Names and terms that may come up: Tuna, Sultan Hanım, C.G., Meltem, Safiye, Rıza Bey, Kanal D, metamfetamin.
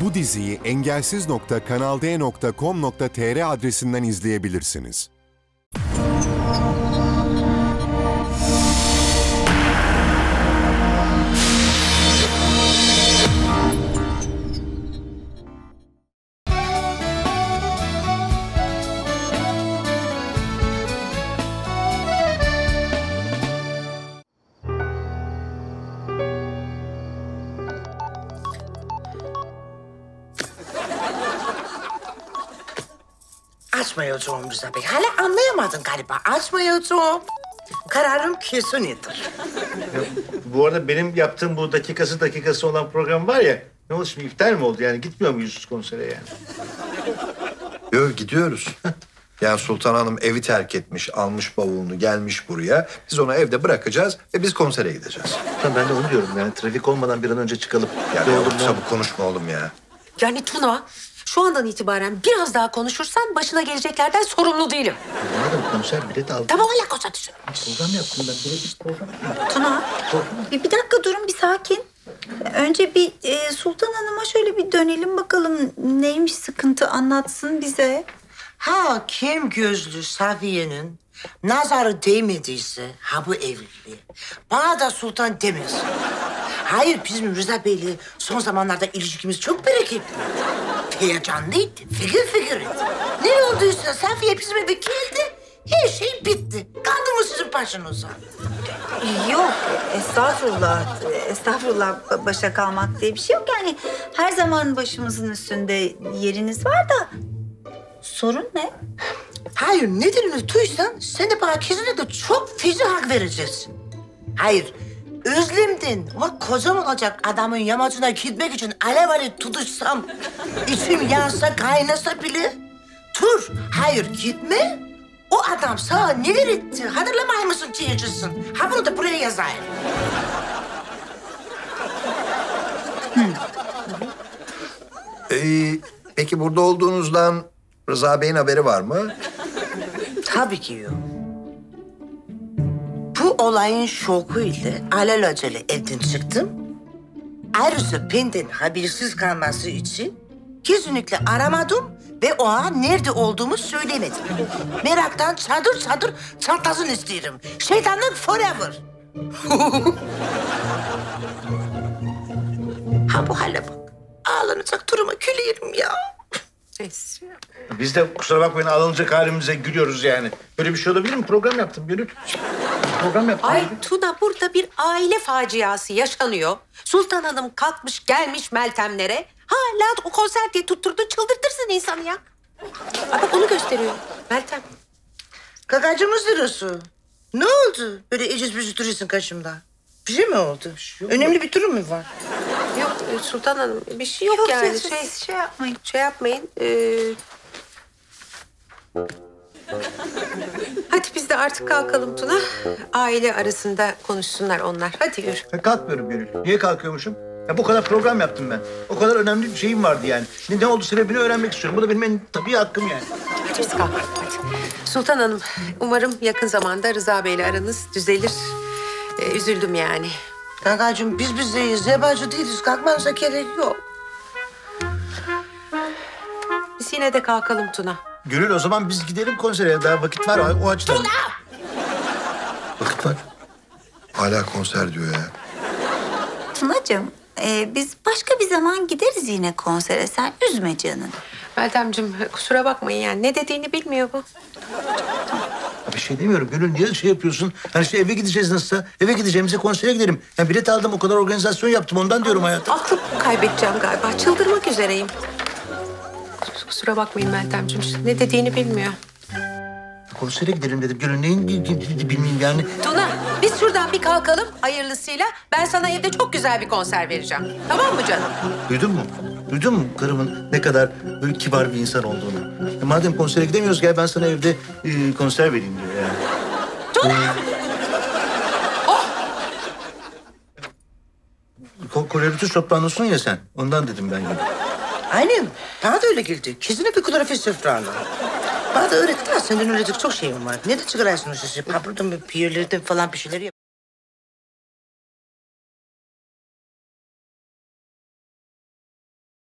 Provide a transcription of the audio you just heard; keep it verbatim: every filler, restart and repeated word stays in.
Bu diziyi engelsiz nokta kanal d nokta com nokta t r adresinden izleyebilirsiniz. Açmayacağım Rıza Bey. Hala anlayamadın galiba. Açmayacağım. Kararım kesindir. Bu arada benim yaptığım bu dakikası dakikası olan program var ya... Ne oldu şimdi? İptal mi oldu yani? Gitmiyor muyuz konsere yani? Yok, gidiyoruz. Yani Sultan Hanım evi terk etmiş, almış bavulunu, gelmiş buraya. Biz onu evde bırakacağız ve biz konsere gideceğiz. Tamam, ben de onu diyorum yani. Trafik olmadan bir an önce çıkalım. Yani yoksa ya, bu konuşma oğlum ya. Yani Tuna... Şu andan itibaren biraz daha konuşursan başına geleceklerden sorumlu değilim. Madem konser bilet aldım. Tamam, hala konser düşünüyorum. Program yaptım ben, bilet program yaptım. Tuna, bir, bir dakika durun, bir sakin. Önce bir e, Sultan Hanım'a şöyle bir dönelim bakalım. Neymiş sıkıntı, anlatsın bize. Ha kim gözlü Safiye'nin nazarı değmediyse ha bu evliliği. Bana da Sultan demesin. Hayır, bizim Rıza Bey'le son zamanlarda ilişkimiz çok bereketli. Heyecanlıydı, figür figür. Ne olduysa Safiye bizim eve geldi, her şey bitti. Kaldı mı sizin başınıza? Yok, estağfurullah. Estağfurullah, başa kalmak diye bir şey yok. Yani her zaman başımızın üstünde yeriniz var da... Sorun ne? Hayır, nedenini duysan sen de bana kesinlikle çok feci hak vereceksin. Hayır. Özlemdin. O kocam olacak adamın yamacına gitmek için alev alev tutuşsam, içim yansa kaynasa bile tur. Hayır gitme. O adam sana neler etti? Hatırlamay mısın diyeceksin. Ha bunu da buraya yazayım. Hmm. Ee, peki burada olduğunuzdan Rıza Bey'in haberi var mı? Tabii ki yok. Olayın şoku ile alelacele evden çıktım. Ayrıca benden habersiz kalması için kesinlikle aramadım ve o an nerede olduğumu söylemedim. Meraktan çadır çadır çatlasın isterim. Şeytanlık forever. Ha bu hale bak. Ağlanacak duruma güleyim ya. Biz de kusura bakmayın ağlanacak halimize gülüyoruz yani. Böyle bir şey olabilir mi? Program yaptım Gönül. Program yaptım. Ay abi. Tuna, burada bir aile faciası yaşanıyor. Sultan Hanım kalkmış gelmiş Meltemlere. Hala o konser diye tutturdun, çıldırtırsın insanı ya. Ay bak onu gösteriyor Meltem. Kakacımız durusu. Ne oldu? Böyle eciz büzü duruyorsun kaşımda. Bir şey mi oldu? Bir şey önemli bir durum mu var? Yok Sultan Hanım, bir şey yok, yok yani. Şey, şey, şey yapmayın. Şey yapmayın. Ee... Hadi biz de artık kalkalım Tuna. Aile arasında konuşsunlar onlar. Hadi yürü. Ya kalkmıyorum Gönül. Niye kalkıyormuşum? Ya bu kadar program yaptım ben. O kadar önemli bir şeyim vardı yani. Ne oldu sebebini öğrenmek istiyorum. Bu da benim en tabii hakkım yani. Hadi biz kalkalım. Hadi. Sultan Hanım, umarım yakın zamanda Rıza Bey'le aranız düzelir. Ee, üzüldüm yani. Kankacığım biz bizdeyiz, yabancı değiliz. Kalkmanıza gerek yok. Biz yine de kalkalım Tuna. Gönül o zaman biz gidelim konsere. Daha vakit var o açıdan. Tuna! Vakit var. Hala konser diyor ya. Tunacığım e, biz başka bir zaman gideriz yine konsere. Sen üzme canını. Meltemciğim kusura bakmayın yani. Ne dediğini bilmiyor bu. Bir şey demiyorum Gönül, niye şey yapıyorsun? Hani işte eve gideceğiz nasılsa, eve gideceğimize konsere gidelim. Yani bilet aldım, o kadar organizasyon yaptım, ondan diyorum hayatım. Aklımı kaybedeceğim galiba, çıldırmak üzereyim. Kusura bakmayın Meltemciğim, ne dediğini bilmiyor. Konsere gidelim dedim, Gönül neyin bilmiyorum yani. Tuna, biz şuradan bir kalkalım hayırlısıyla. Ben sana evde çok güzel bir konser vereceğim. Tamam mı canım? Duydun mu? Duydun mu karımın ne kadar böyle kibar bir insan olduğunu? E madem konsere gidemiyoruz, gel ben sana evde e, konser vereyim diyor yani. Tuna! Oh! Ko Koleritis toplanıyorsun ya sen, ondan dedim ben. Aynen, bana da öyle geldi. Kesinlikle koreografi sıfırlı. Bana da öğrettiler, senden öğretecek çok şeyim var. Ne de çıkararsın o sesi, papırdan, piyerlerden falan bir şeyleri yap.